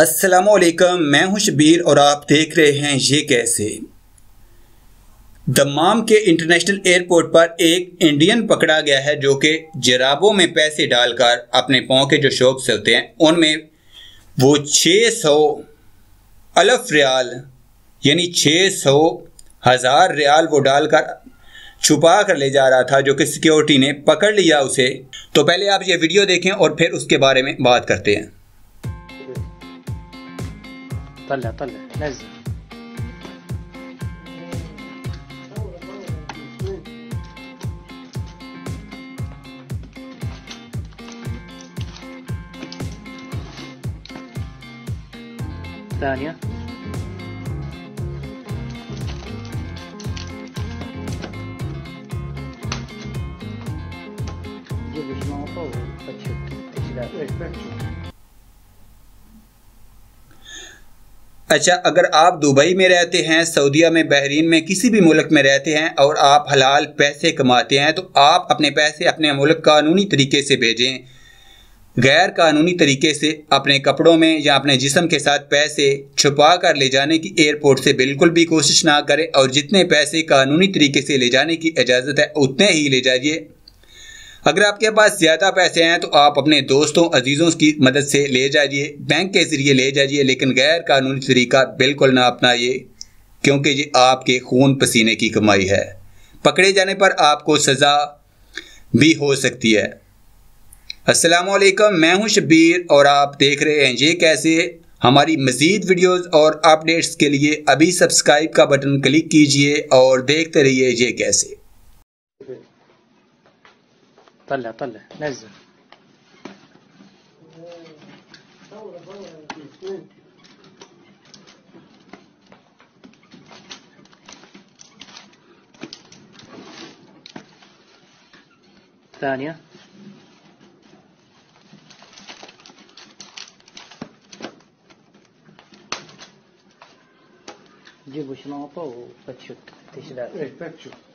السلام علیکم، میں ہوں شبیر اور آپ دیکھ رہے ہیں یہ کیسے۔ دمام کے انٹرنیشنل ایئرپورٹ پر ایک انڈین پکڑا گیا ہے جو کہ جرابوں میں پیسے ڈال کر اپنے پاؤں کے جو شوق سے ہوتے ہیں ان میں وہ 600 الف ریال یعنی 600,000 ریال وہ ڈال کر چھپا کر لے جا رہا تھا، جو کہ سیکیورٹی نے پکڑ لیا اسے۔ تو پہلے آپ یہ ویڈیو دیکھیں اور پھر اس کے بارے میں بات کرتے ہیں۔ طلع نزل ثانية اچھا، اگر آپ دبئی میں رہتے ہیں، سعودیہ میں، بحرین میں، کسی بھی ملک میں رہتے ہیں اور آپ حلال پیسے کماتے ہیں تو آپ اپنے پیسے اپنے ملک قانونی طریقے سے بھیجیں۔ غیر قانونی طریقے سے اپنے کپڑوں میں یا اپنے جسم کے ساتھ پیسے چھپا کر لے جانے کی ایئرپورٹ سے بالکل بھی کوشش نہ کریں، اور جتنے پیسے قانونی طریقے سے لے جانے کی اجازت ہے اتنے ہی لے جائیے۔ اگر آپ کے پاس زیادہ پیسے ہیں تو آپ اپنے دوستوں، عزیزوں کی مدد سے لے جائیے، بینک کے ذریعے لے جائیے، لیکن غیر قانونی طریقہ بالکل نہ اپنائیے، کیونکہ یہ آپ کے خون پسینے کی کمائی ہے۔ پکڑے جانے پر آپ کو سزا بھی ہو سکتی ہے۔ السلام علیکم، میں ہوں شبیر اور آپ دیکھ رہے ہیں یہ کیسے۔ ہماری مزید ویڈیوز اور اپڈیٹس کے لیے ابھی سبسکرائب کا بٹن کلک کیجئے اور دیکھتے رہیے یہ کیسے۔ طلع نزل ثانية جيبوا شنطة وفتشوا تشداد.